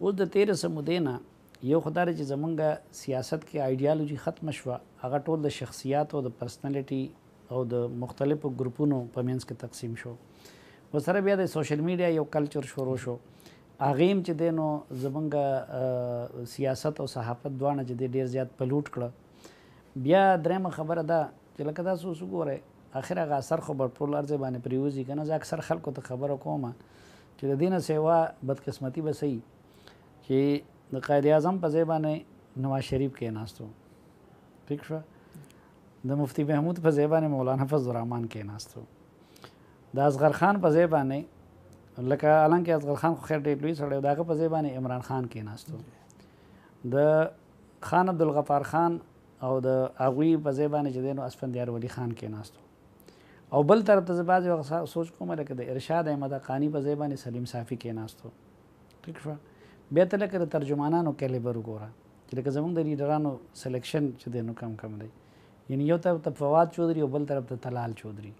اوس د تیرې سمودې نه یو خو دا دی چې زمونږ سیاست کې آیډیالوجي ختمه شوه هغه ټول د شخصیاتو د پرسنالټي او د مختلفو ګروپونو په منځ کې تقسیم شو. ورسره بیا د سوشل میډیا یو کلچر شروع شو هغې هم چې دی نو زمونږ سیاست او صحافت دواړه چې دی ډېر زیات پلوټ کړه. بیا درېیمه خبره ده چې لکه تاسو اوس وګورئ اخر هغه اثر خو بر ټول عرضې باندې پرېوځي که نه زه اکثر خلکو ته خبره کومه چې د دې نه سیوا بدقسمتي به صحیح چې د قائد اعظم په ځای باندې نواز شریف کېناستو ٹھیک شوه د مفتی محمود په ځای باندې مولانا حافظ الرحمن کېناستو د ازغر خان په ځای باندې لکه حالانکه ازغر خان خو خیر ډېر لوی سړی و د هغه په ځای باندې عمران خان کېناستو د خان عبدالغفار خان او د هغوی په ځای باندې چې دی نو اسفندیار ولی خان کېناستو. او بل طرف ته زه بعضې وخت سوچ کوم لکه د ارشاد احمد حقاني په ځای باندې سلیم صافی کېناستو ٹھیک شوه. بیا ته لکه د ترجمانانو کلیبر وګوره چې لکه زموږ د لیډرانو سلیکشن چې دی نو کم کم دی یعنی یو طرف ته فواد چوہدری او بل طرف ته تلال چوہدری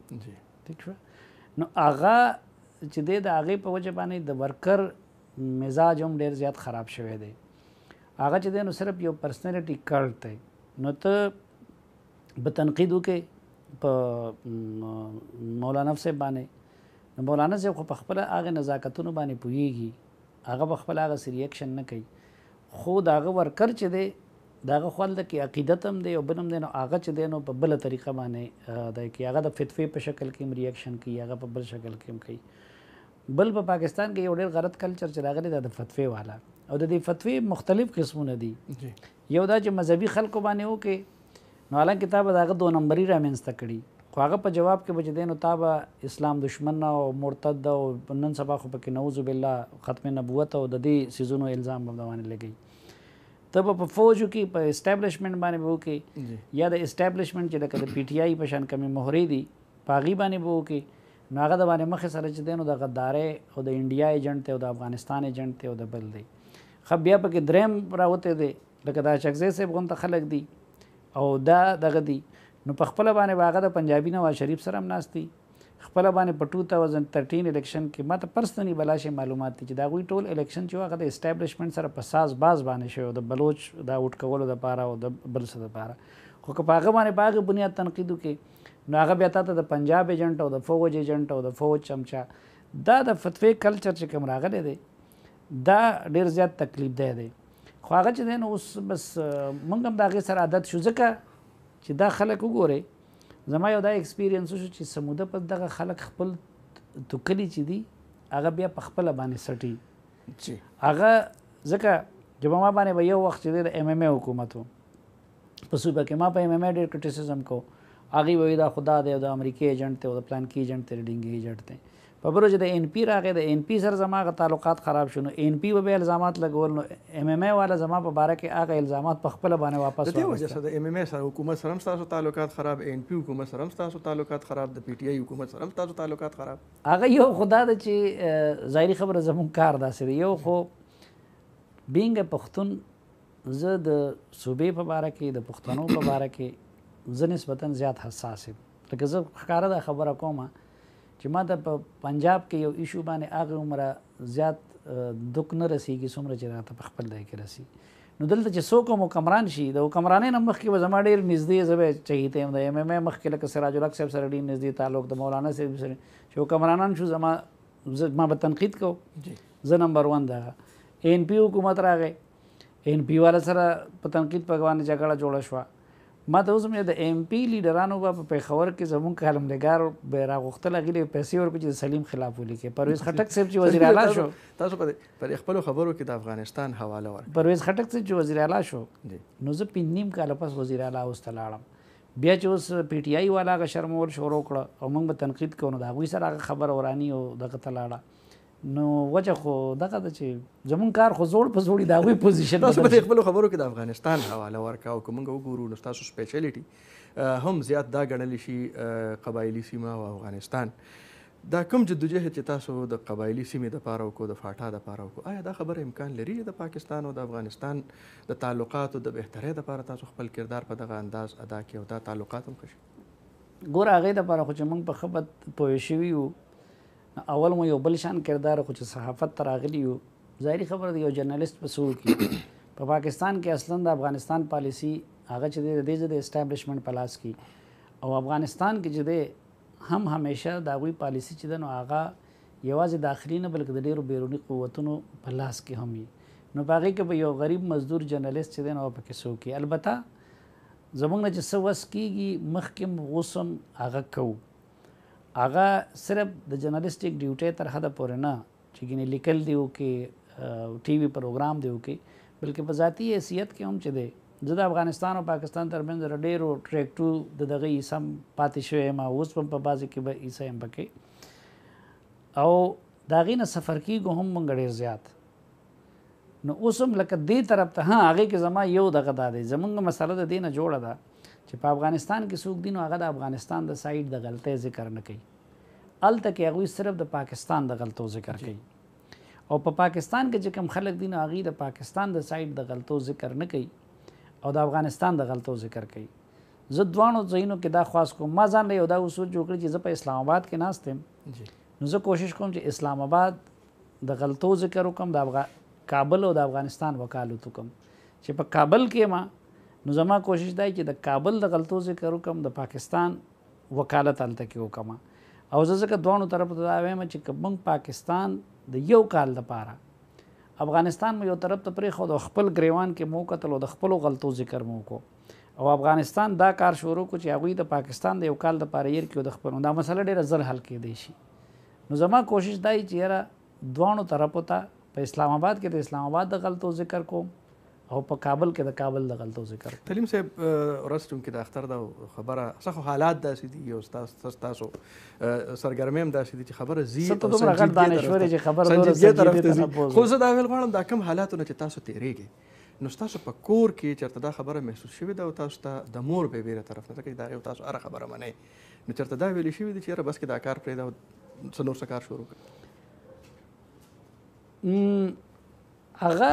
ٹھیک شوه نو هغه چې دی د هغې په وجه باندې د ورکر مزاج هم ډېر زیات خراب شوی دی. هغه چې دی نو صرف یو پرسنالټي کلټ دی نو ته به تنقید وکړې په مولانا صاحب باندې نو مولانا صاحب خو په خپله هغې نزاکتونو باندې پوهېږي هغه به خپل هغه سي ریاکشن نه کوي خو د هغه ورکر چې دی د هغه خو هلته کې عقیدت هم دی او بل هم دی نو هغه چې دی نو په بله طریقه باندې دی کوي هغه د فتوې په شکل کې هم ریاکشن کوي هغه په بل شکل کې هم کوي. بل په پاکستان کې یو ډېر غلط کلچر چې راغلی دا د فتوې والا او د دې فتوې مختلف قسمونه دي یو دا چې مذهبي خلکو باندې وکړي نو حالانکه تا به د هغه دو نمبري رامنځته کړي خو هغه په جواب کې به چې دی نو تا به اسلام دشمن او مرتد او نن سبا خو پکې نعوذ بالله ختم نبوت او د دې سیزونو الزام به باندې لګي ته به په فوجو کې په اسټابلشمنټ باندې به وکړي یا د اسټابلشمنټ چې لکه د پی ټي آی په شان کمې مهرې دي په هغې باندې به وکړي نو هغه د باندې مخې سره چې دی نو د غدارې او د انډیا ایجنټ دی او د افغانستان ایجنټ دی او د بل دی خو بیا پکې دریم راوتی دی لکه دا شخصي صاحب غونته خلک دي او دا دغه دي نو په خپله باندې به هغه د پنجابي نواز شریف سره هم ناست دي خپله باندې په ټو تاوزند تھرټین الیکشن کې ما ته پرسنلي بلاشې معلومات دي چې د هغوی ټول الیکشن چې و هغه د اسټابلشمنټ سره په ساز باز باندې شوی او د بلوچ د اوټ کولو دپاره او د بل څه دپاره خو که په هغه باندې په هغې بنیاد تنقید وکړي نو هغه بیا تا ته د پنجاب ایجنټ او د فوج ایجنټ او د فوج چمچا دا د فتوې کلچر چې کوم راغلی دی دا ډېر زیات تکلیف دی دی خو هغه چې دی نو اوس بس موږ هم د هغې سره عادت شو ځکه چې دا خلک وګورئ زما یو دا ایکسپیرینس شو چې سموده په دغه خلک خپل توکلي چې دي هغه بیا په خپله باندې سټي هغه ځکه چې په ما باندې به یو وخت چې دی د ایم ایم ای حکومت و په صوبه کې ما په ایم ایم ای ډېر کرټیسزم کو هغې به وي دا خدا دی او د امریکې ایجنټ دی او د پلانکي ایجنټ دی د ډینګي ایجنټ دی په بل ورځ د این پي راغی د این پي سره زما هغه تعلقات خراب شو نو این پي به بیا الزامات لګول نو ایم ایم ای والا زما په باره کې هغه الزامات په خپله باندې واپس د دې وجه سره د ایم ایم ای سره حکومت سره هم ستاسو تعلقات خراب این پي حکومت سره هم ستاسو تعلقات خراب د پی ټي آی حکومت سره هم ستاسو تعلقات خراب هغه یو خو دا ده چې ظاهري خبره زموږ کار داسې دی یو خو بینګ پښتون زه د صوبې په باره کې د پښتنو په باره کې زه نسبتا زیات حساس یم لکه زه ښکاره دا خبره کومه چې ما ته په پنجاب کې یو ایشو باندې هغه عمره زیات دک نه رسېږي څومره چې راته په خپل ځای کې رسي نو دلته چې څوک هم حکمران شي د حکمرانۍ نه مخکې به زما ډېر نږدې زه به چهیته یم د ایم ایم ای مخکې لکه سراج الحق صاحب سره ډېر نږدې تعلق د مولانا صاحب سره چې حکمرانان شو زما ما به تنقید کو زه نمبر ون دغه این پي حکومت راغی این پي والا سره په تنقید په باندې جګړه جوړه شوه ما ته اوس هم د ایم پی لیډرانو به په پېښور کې زموږ کالملګار به راغوښتل هغې له پیسې ورکړو چې سلیم خلاف ولیکي. پرویز خطک صاحب چې وزیر اعلی شو، تاسو پر خپلو خبرو کې د افغانستان حواله ورکړه. پرویز خطک صاحب چې وزیر اعلی شو نو زه پنځه نیم کاله پس وزیر اعلی اوس ته لاړم. بیا چې اوس پی ټی آی والا هغه شرمول شروع کړه او موږ به تنقید کوو نو د هغوی سره هغه خبره وراني او دغه ته لاړه. نو وجه خو دغه ده چې زموږ کار خو زوړ په زوړ د هغوی پوزیشن تاسو به خپلو خبرو کې د افغانستان حواله ورکړه او که موږ وګورو نو ستاسو سپیشلټي هم زیات دا ګڼلی شي قبایلي سیمه او افغانستان. دا کوم جدوجهد چې تاسو د قبایلي سیمې دپاره وکړو د فاټا دپاره وکړو، آیا دا خبره امکان لري چې د پاکستان او د افغانستان د تعلقاتو د بهترۍ دپاره تاسو خپل کردار په دغه انداز ادا کړي او دا تعلقات هم ښه شي؟ ګوره هغې دپاره خو چې موږ په ښه بد پوه شوي یو، اول مو یو بل شان کردار خو چې صحافت ته راغلي یو، ظاهري خبره د یو جرنالست په څه وکړي. په پاکستان کې اصلا د افغانستان پالیسي هغه چې دی د دې د اسټابلشمنټ په لاس کې، او افغانستان کې چې دی هم همیشه د هغوی پالیسي چې ده نو هغه یوازې داخلي نه بلکې د ډېرو بیروني قوتونو په لاس کې هم وي. نو په هغې کې به یو غریب مزدور جرنالیست چې دی نو هغه پکې څه وکړي. البته زموږ نه چې څه وس کېږي مخکې هم غوسم هغه کوو. هغه صرف د جرنالیسټیک ډیوټۍ تر حده پورې نه چې ګینې لیکل دی وکړي، ټي وي پروګرام دی وکړي، بلکې په ذاتي حیثیت کې هم چې دی زه د افغانستان او پاکستان ترمنځ د ډېرو ټریکټو د دغه عیسه هم پاتې شوی یم او اوس هم په بعضې کې به عیسه یم پکې او د هغې نه سفر کېږو هم موږ ډېر زیات. نو اوس هم لکه دې طرف ته ها هغې کې زما یو دغه دا دی، زموږ مسله د دې نه جوړه ده چې په افغانستان کې څوک دی نو هغه د افغانستان د سایډ د غلطۍ ذکر نه کوي، هلته کې هغوی صرف د پاکستان د غلطو ذکر کوي. او په پاکستان کې چې کوم خلک دی نو هغوی د پاکستان د سایډ د غلطو ذکر نه کوي او د افغانستان د غلطو ذکر کوي. زه دواړو ځایونو کې دا خواست کوم. ما ځان له یو دا اصول جوړ کړی چې زه په اسلام آباد کې ناست یم نو زه کوشش کوم چې اسلام آباد د غلطو ذکر وکم، د کابل او د افغانستان وکالت وکم. چې په کابل کې ما نو زما کوشش دی چې د کابل د غلطو ذکر وکم، د پاکستان وکالت هلته کې وکم. او زه ځکه دواړو طرفو ته دا وایم چې که موږ پاکستان د یو کال دپاره افغانستان مو یو طرف ته پرېښود او خپل ګریوان کې مو وکتل او د خپلو غلطو ذکر مو وکړو او افغانستان دا کار شروع کړو چې هغوی د پاکستان د یو کال دپاره یېر کړي او د خپلو، دا مسله ډېره زر حل کېدی شي. نو زما کوشش دا وي چې یاره دواړو طرفو ته په اسلام آباد کې د اسلام آباد د غلطو ذکر کوم او په کابل کې د کابل د غلطو ذکر. سلیم صاحب ورځ چې کوم د اختر دا خبره څه خو حالات داسې دي او ستاسو سرګرمۍ هم داسې دي چې خبره زیات او سنجیدګۍ طرف ته ځي، خو زه دا ویل غواړم دا کوم حالاتو نه چې تاسو تېرېږئ نو ستاسو په کور کې چېرته دا خبره محسوس شوې ده او تاسو ته د مور بې بیره طرف نه ځکه چې د هغې تاسو هره خبره منئ نو چېرته دا ویلې شوي دي چې یاره بس کې دا کار پرېږده او څه نور څه کار شروع کړه؟ هغه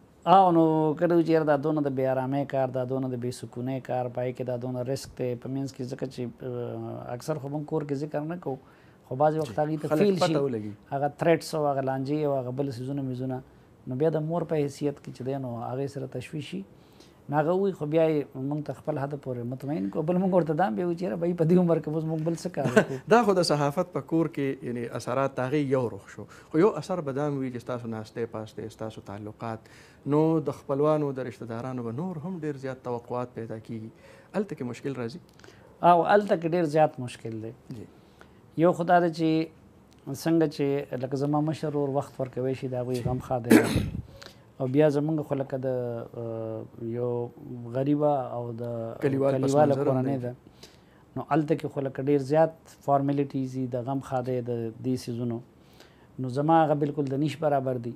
او نو کړی و چې یاره دا دونه د بې ارامۍ کار، دا دونه د بې سکونۍ کار، په هغې کې دا دونه رسک دی په منځ کې، ځکه چې اکثر خو موږ کور کې ذکر نه کوو خو بعضې وخت هغې ته فیل شي هغه تھریټس او هغه لانجې او هغه بل څیزونه میزونه، نو بیا د مور په حیثیت کې چې دی نو هغې سره تشویش شي نو هغه ووایي. خو بیا یې موږ ته خپل حده پورې مطمئن کړو، بل موږ ورته دا هم بیا وایو چې یاره بهی په دې عمر کې اوس موږ بل څه کار وکړو. دا خو د صحافت په کور کې یعنې اثرات د هغې یو روخ شو، خو یو اثر به دا هم وي چې ستاسو ناستی پاستی ستاسو تعلقات نو د خپلوانو د رشته دارانو به نور هم ډېر زیات توقعات پیدا کېږي، هلته کې مشکل راځي او هلته کې ډېر زیات مشکل دی. یو خو دا ده چې څنګه چې لکه زما مشر ورور وخت ورکوی شي د هغوی غم خادی او بیا زمونږ خو لکه د یو غریبه او د کلیواله کورنۍ ده نو هلته کې خو لکه ډېر زیات فارمیلټیز دي د غم خادی د دې سیزونو، نو زما هغه بلکل د نیش برابر دي.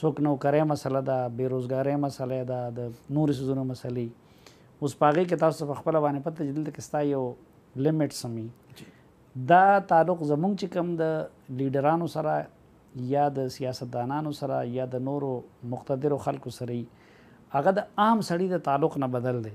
څوک نوکرۍ مسله ده، بېروزګارۍ مسله ده، د نورې څیزونو مسلې. اوس په هغې کې تاسو په خپله باندې پته چې دلته کې ستا یو لیمټس هم وي. دا تعلق زموږ چې کوم د لیډرانو سره یا د سیاستدانانو سره یا د نورو مقتدرو خلکو سره وي هغه د عام سړي د تعلق نه بدل دی.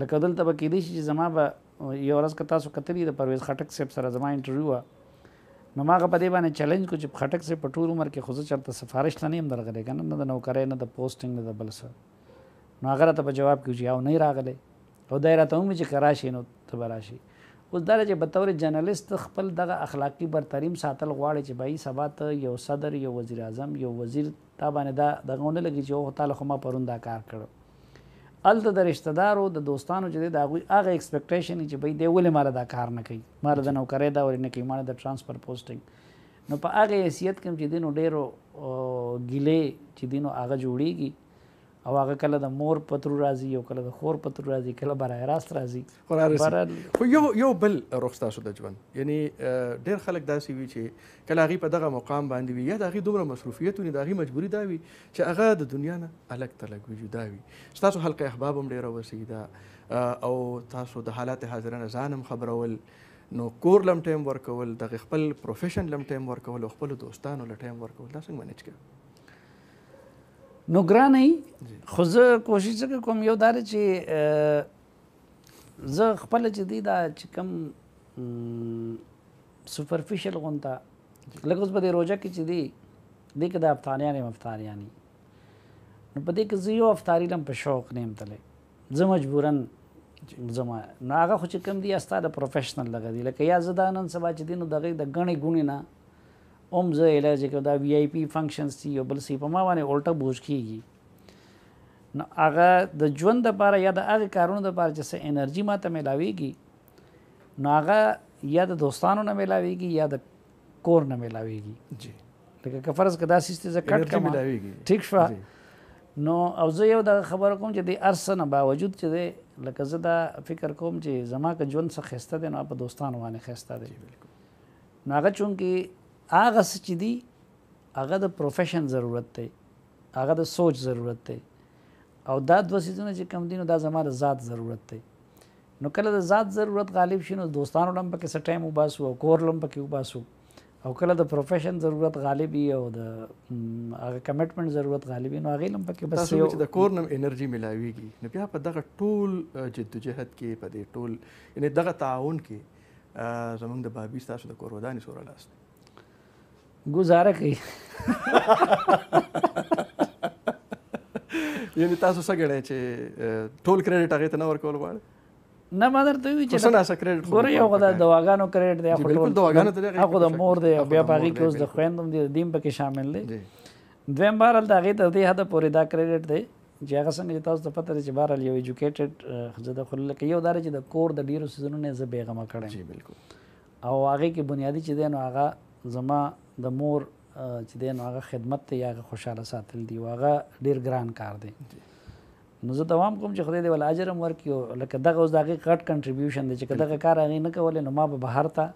لکه دلته به کیدای شي چې زما به یوه ورځ که تاسو کتلي د پرویز خطک صاحب سره زما انټرویو وه، نو ما هغه په دې باندې چیلنج کړو چې خټک صاحب په ټول عمر کې خو زه چېرته سفارش ته نه یم درغلی که نه، نه د نوکرۍ نه د پوسټینګ نه د بل څه. نو هغه راته په جواب کې چې او نه یې راغلی او دا یې راته ومې چې که راشي نو ته به راشي. اوس دا چې بطور جرنالست خپل دغه اخلاقي برتري هم ساتل غواړي چې بایي سبا ته یو صدر یو وزیر اعظم یو وزیر تا باندې دا دغه ونه لګي چې او تا له خو ما پرون دا کار کړو. هلته د رشته دارو د دوستانو چې دی د هغوی هغه اکسپیکټیشن چې بایي دی ولې ماله دا کار نه کوي، ماله د نوکرۍ دا ولې نه کوي، ماله د ټرانسفر پوسټینګ. نو په هغه حیثیت کې هم چې دی نو ډېرو ګیلې چې دی نو هغه جوړېږي او هغه کله د مور پترو راځي او کله د خور پترو راځي کله برای راست راځي. خو یو یو بل روغ ستاسو د ژوند یعنې ډېر خلک داسې وي چې کله هغې په دغه مقام باندې وي یا د هغې دومره مصروفیت وني د هغې مجبوري دا وي چې هغه د دنیا نه الګ تلګ وي جدا وي. ستاسو حلقه احباب هم ډېره وسیده او تاسو د حالات حاضره نه ځان هم خبرول، نو کور لم ټایم ورکول، دغې خپل پروفیشن لم ټایم ورکول او خپلو دوستانو له ټایم ورکول دا څنګه منیج کوي؟ نو ګرانه یي خو زه کوشش ځکه کوم یو دا دی چې زه خپله چې دی دا چې کوم سپرفیشل غونته لکه اوس په دې روژه کې چې دی دی که د افطاریان یم افطاریان یي نو په دې کې زه یو افطاري لم په شوق نه یم تللی زه مجبوراً زما نو هغه خو چې کوم دی یا ستا د پروفیشنل دغه دی لکه یا زه دا نن سبا چې دی نو د هغې د ګڼې ګوڼې نه اوم زه الرژیک یم، دا وی آی پی فنکشنز دي یو بل څه په ما باندې الټه بوج کېږي. نو هغه د ژوند دپاره یا د هغې کارونو دپاره چې څه انرژي ماته میلاویږي نو هغه یا د دوستانو نه میلاویږي یا د کور نه میلاویږي. لکه که فرض که دا سیستي زه کټ کړم ټیک شوه نو او زه یو دغه خبره کوم چې د هر څه نه باوجود چې دی لکه زه دا فکر کوم چې زما که ژوند څه ښایسته دی نو هغه په دوستانو باندې ښایسته دی. نو هغه چونکې هغه څه چې دي هغه د پروفیشن ضرورت دی، هغه د سوچ ضرورت دی او دا دوه څیزونه چې کوم دي نو دا زما د ذات ضرورت دی. نو کله د ذات ضرورت غالب شي نو دوستانو له هم پکې څه ټایم وباسو او کور له هم پکې وباسو او کله د پروفیشن ضرورت غالب وي او د هغه کمټمنټ ضرورت غالب وي نو هغې له هم پکې بس یو د کور نه هم انرژي میلاویږي. نو بیا په دغه ټول جدوجهد کې په دې ټول یعنې دغه تعاون کې زموږ د بابي ستاسو د کور ودانې سوره لاس دی گزاره کوي. یعنې تاسو څه ګڼئ چې ټول کریډټ هغې ته نه ورکول غواړئ؟ نه ما درته ووي چې ګوره یو خو د دواګانو کریډټ دی هغه خو د مور دی او بیا په هغې کې اوس د خویند هم دی د دیم پکې شامل دی. دویم بهر هلته هغې تر دې حده پورې دا کریډټ دی چې هغه څنګه چې تاسو ته پته دی چې بهرحال یو ایجوکیټډ ښځه ده خو لکه یو دا دی چې د کور د ډېرو سیزونو نه یې زه بېغمه کړی او هغې کې بنیادي چې دی نو هغه زما د مور چې دی نو هغه خدمت ته یا هغه خوشحاله ساتل دي او هغه ډېر ګران کار دی. نو زه دوام کوم چې خدای دې ول اجر هم ورکړي. لکه دغه اوس د هغې غټ کنټریبیوشن دی چې که دغه کار هغې نه کولی نو ما به بهر ته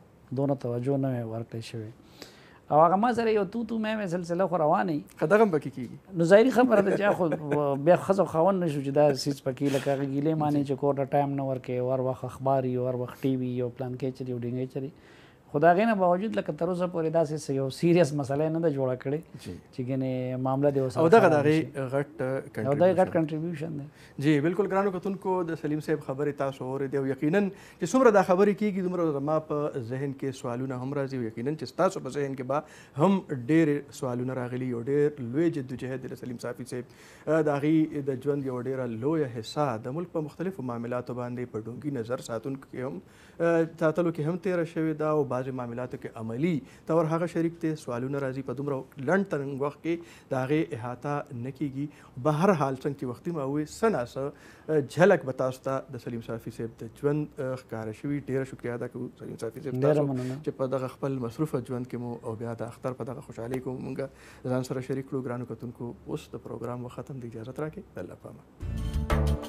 دونه توجه نه وی ورکړی شوې او هغه ما سره یو تو تو مې مې سلسله خو روانې خدغه هم پکې کېږي. نو ظاهري خبره ده چې خو بیا ښځه او خاوند نه شو چې دا سیز پکې لکه هغې ګیلې مانې چې کور ته ټایم نه ورکوي، هر وخت اخبار وي، هر وخت ټي وي او پلان کیچري او ډینګ کیچري. خو د هغې نه باوجود لکه تر اوسه پورې داسې یو سیریس مسله نه ده جوړه کړې چې ګنې معامله دې اوسه او دغه د هغې غټ او دغې غټ کنټریبیوشن دی. جی بالکل. ګرانو کتونکو د سلیم صاحب خبرې تاسو اورېدې او یقینا چې څومره دا خبرې کېږي دومره زما په ذهن کې سوالونه هم راځي او یقینا چې ستاسو په ذهن کې به هم ډېر سوالونه راغلي او ډېر لوی جدوجهد د سلیم صافي صاحب د هغې د ژوند یوه ډېره لویه حصه د ملک په مختلفو معاملاتو باندې په ډونګي نظر ساتونکو کې هم ساتلو کې هم تېره شوې ده او بعضې معاملاتو کې عملي طور هغه شریک دی. سوالونه راځي په دومره لنډ تنګ وخت کې د هغې احاطه نه کېږي. به هر حال څنګه چې وختي ما وویل څه نا څه جھلک به تاسو ته د سلیم صافي صاحب د ژوند ښکاره شوي. ډېره شکریه ادا کوو سلیم صافي صاحب تاسو چې په دغه خپل مصروفه ژوند کې مو او بیا د اختر په دغه خوشحالۍ کې مونږ ځان سره شریک کړو. ګرانو کتونکو اوس د پروګرام وخت هم د اجازت راکړئ. الله پامه.